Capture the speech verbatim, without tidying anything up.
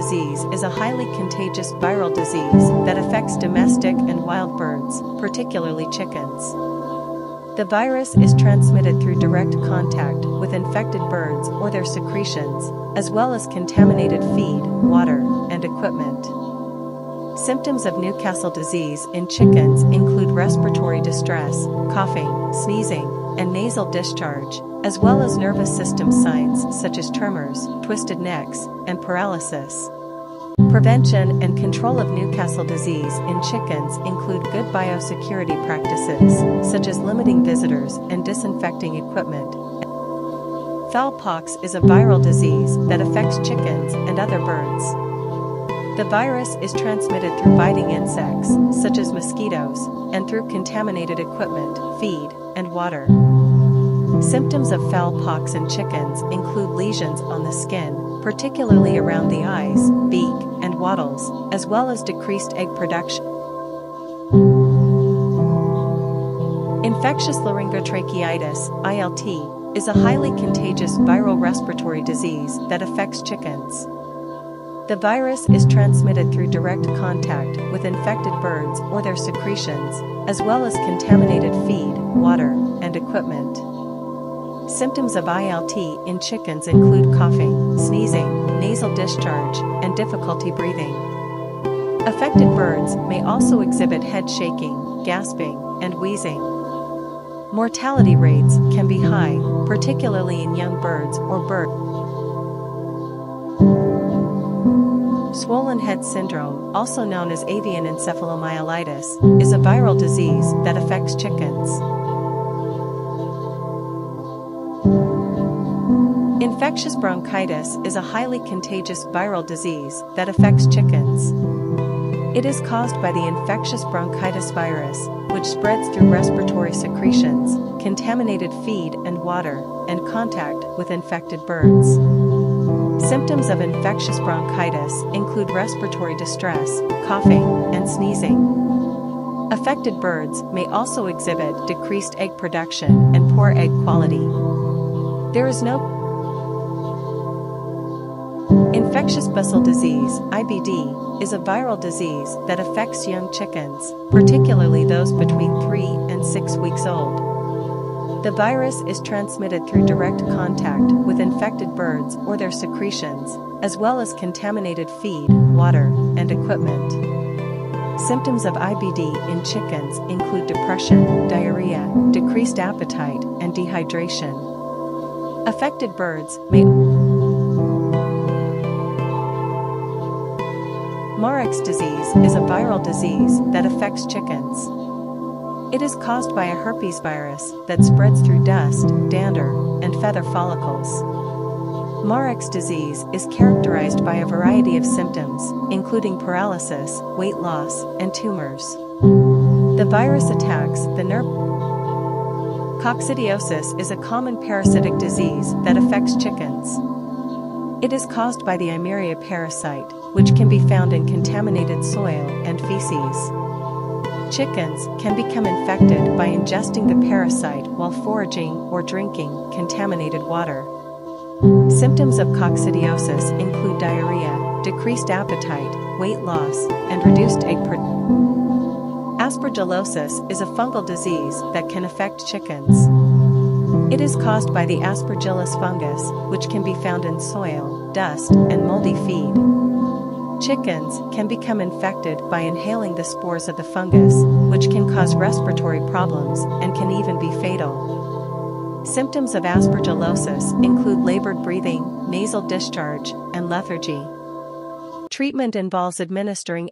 disease is a highly contagious viral disease that affects domestic and wild birds, particularly chickens. The virus is transmitted through direct contact with infected birds or their secretions, as well as contaminated feed, water, and equipment. Symptoms of Newcastle disease in chickens include respiratory distress, coughing, sneezing, and nasal discharge, as well as nervous system signs such as tremors, twisted necks, and paralysis. Prevention and control of Newcastle disease in chickens include good biosecurity practices, such as limiting visitors and disinfecting equipment. Fowl pox is a viral disease that affects chickens and other birds. The virus is transmitted through biting insects, such as mosquitoes, and through contaminated equipment, feed, and water. Symptoms of fowl pox in chickens include lesions on the skin, particularly around the eyes, beak, and wattles, as well as decreased egg production. Infectious laryngotracheitis, I L T, is a highly contagious viral respiratory disease that affects chickens. The virus is transmitted through direct contact with infected birds or their secretions, as well as contaminated feed, water, and equipment. Symptoms of I L T in chickens include coughing, sneezing, nasal discharge, and difficulty breathing. Affected birds may also exhibit head shaking, gasping, and wheezing. Mortality rates can be high, particularly in young birds or birds. Swollen head syndrome, also known as avian encephalomyelitis, is a viral disease that affects chickens. Infectious bronchitis is a highly contagious viral disease that affects chickens. It is caused by the infectious bronchitis virus, which spreads through respiratory secretions, contaminated feed and water, and contact with infected birds. Symptoms of infectious bronchitis include respiratory distress, coughing, and sneezing. Affected birds may also exhibit decreased egg production and poor egg quality. There is no Infectious bursal disease, I B D, is a viral disease that affects young chickens, particularly those between three and six weeks old. The virus is transmitted through direct contact with infected birds or their secretions, as well as contaminated feed, water, and equipment. Symptoms of I B D in chickens include depression, diarrhea, decreased appetite, and dehydration. Affected birds may Marrek's disease is a viral disease that affects chickens. It is caused by a herpes virus that spreads through dust, dander, and feather follicles. Marrek's disease is characterized by a variety of symptoms, including paralysis, weight loss, and tumors. The virus attacks the nerve. Coccidiosis is a common parasitic disease that affects chickens. It is caused by the Eimeria parasite, which can be found in contaminated soil and feces. Chickens can become infected by ingesting the parasite while foraging or drinking contaminated water. Symptoms of coccidiosis include diarrhea, decreased appetite, weight loss, and reduced egg production. Aspergillosis is a fungal disease that can affect chickens. It is caused by the Aspergillus fungus, which can be found in soil, dust, and moldy feed. Chickens can become infected by inhaling the spores of the fungus, which can cause respiratory problems and can even be fatal. Symptoms of aspergillosis include labored breathing, nasal discharge, and lethargy. Treatment involves administering